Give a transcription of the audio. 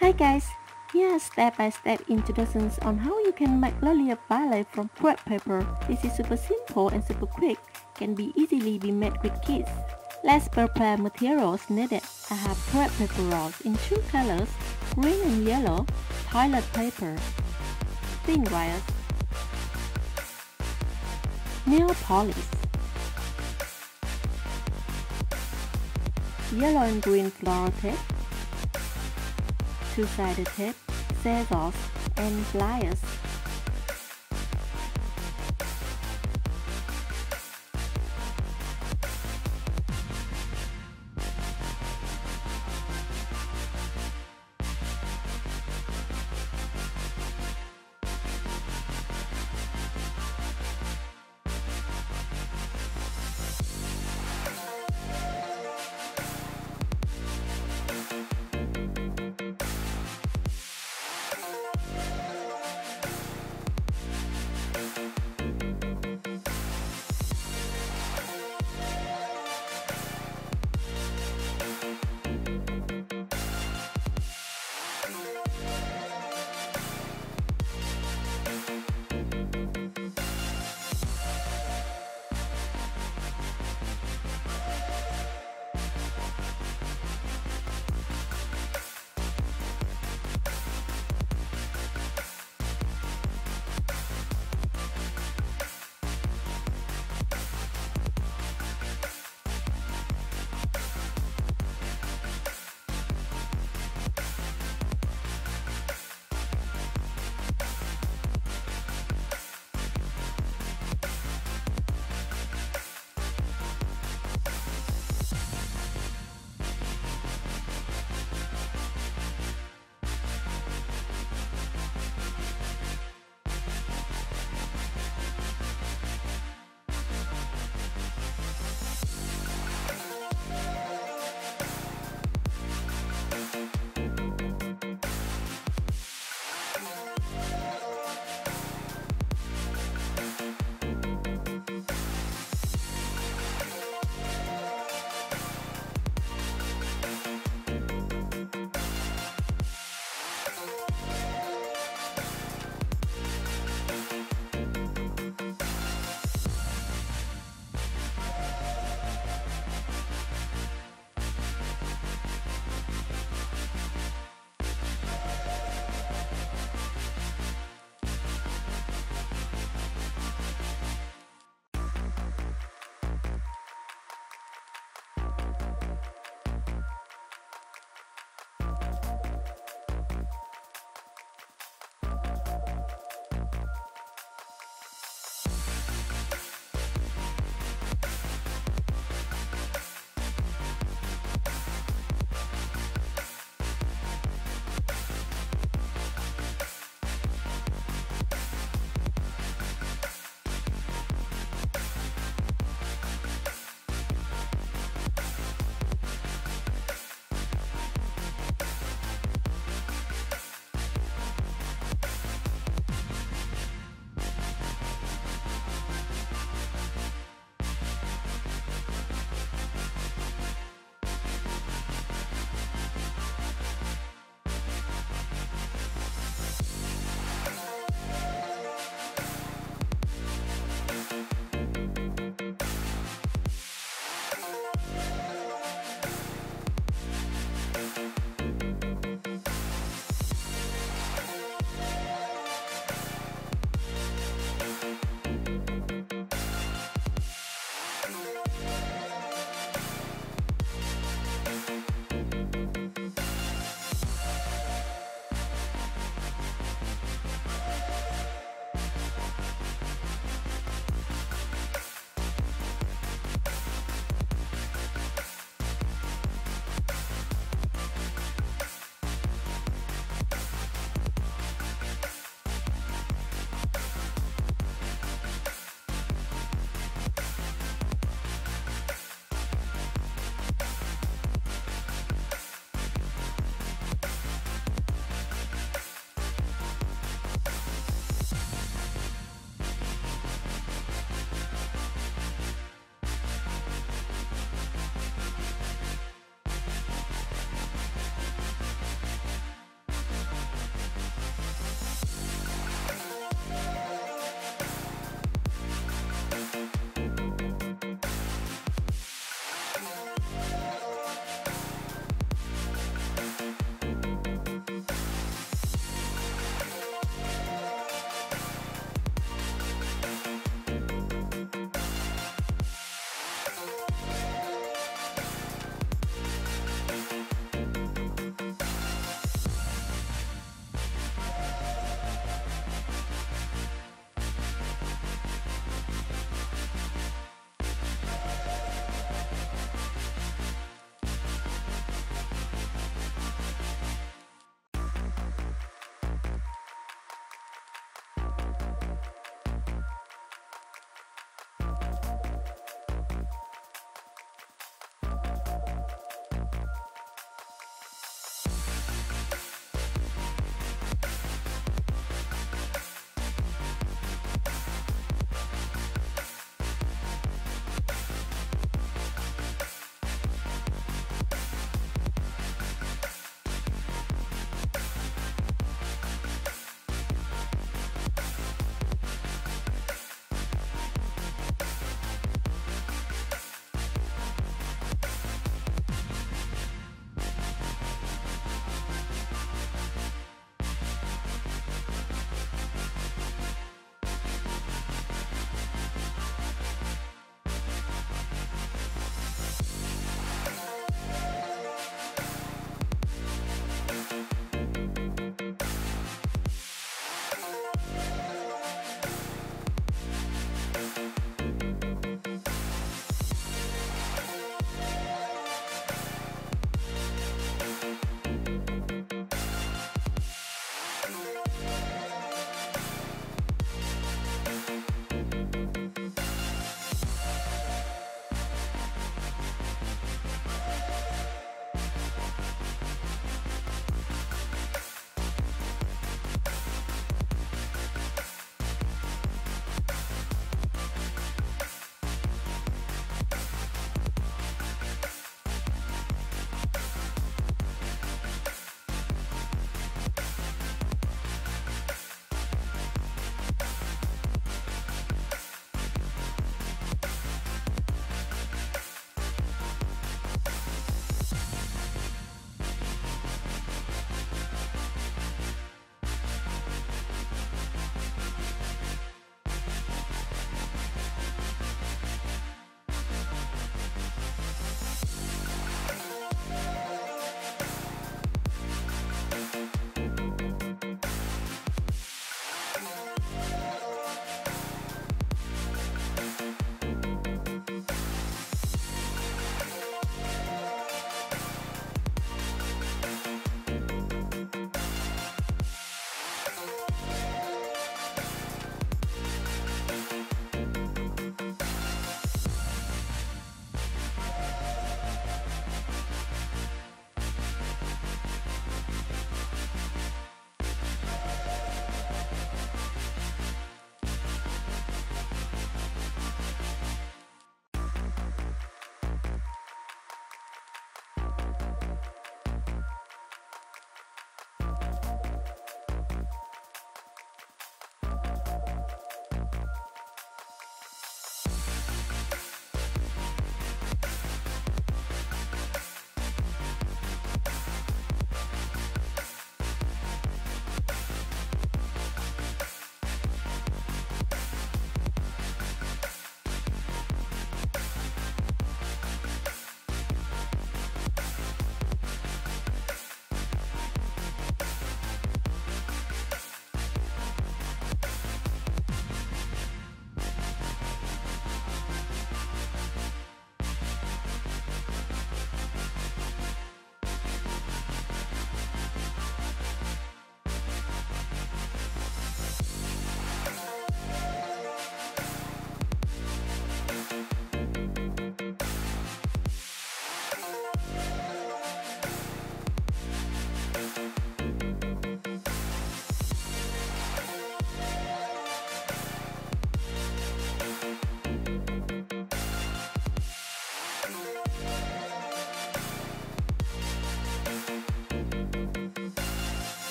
Hi guys! Yeah, step by step introductions on how you can make lollipop ballet from crepe paper. This is super simple and super quick, can be easily be made with kids. Let's prepare materials needed. I have crepe paper rolls in two colors, green and yellow, toilet paper, thin wires, nail polish, yellow and green floral tape, two-sided tape, scissors, and pliers.